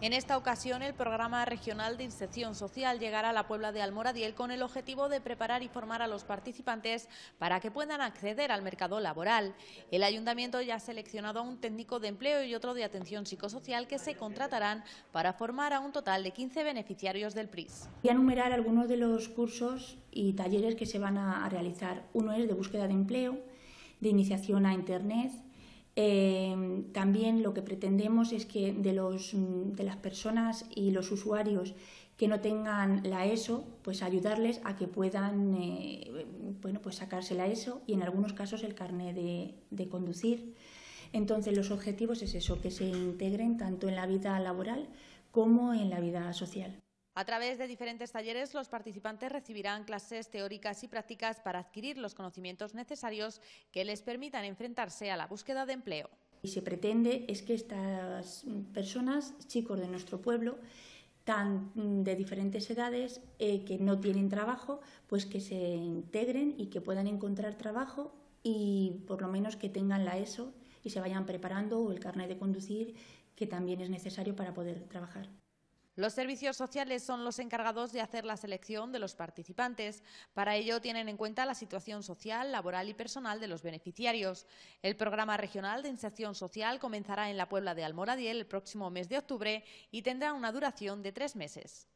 En esta ocasión, el Programa Regional de Inserción Social llegará a la Puebla de Almoradiel con el objetivo de preparar y formar a los participantes para que puedan acceder al mercado laboral. El Ayuntamiento ya ha seleccionado a un técnico de empleo y otro de atención psicosocial que se contratarán para formar a un total de 15 beneficiarios del PRIS. Voy a enumerar algunos de los cursos y talleres que se van a realizar. Uno es de búsqueda de empleo, de iniciación a Internet. También lo que pretendemos es que de las personas y los usuarios que no tengan la ESO, pues ayudarles a que puedan pues sacarse la ESO y en algunos casos el carnet de conducir. Entonces los objetivos es eso, que se integren tanto en la vida laboral como en la vida social. A través de diferentes talleres, los participantes recibirán clases teóricas y prácticas para adquirir los conocimientos necesarios que les permitan enfrentarse a la búsqueda de empleo. Y se pretende es que estas personas, chicos de nuestro pueblo, de diferentes edades, que no tienen trabajo, pues que se integren y que puedan encontrar trabajo y por lo menos que tengan la ESO y se vayan preparando, o el carnet de conducir, que también es necesario para poder trabajar. Los servicios sociales son los encargados de hacer la selección de los participantes. Para ello tienen en cuenta la situación social, laboral y personal de los beneficiarios. El Programa Regional de Inserción Social comenzará en la Puebla de Almoradiel el próximo mes de octubre y tendrá una duración de 3 meses.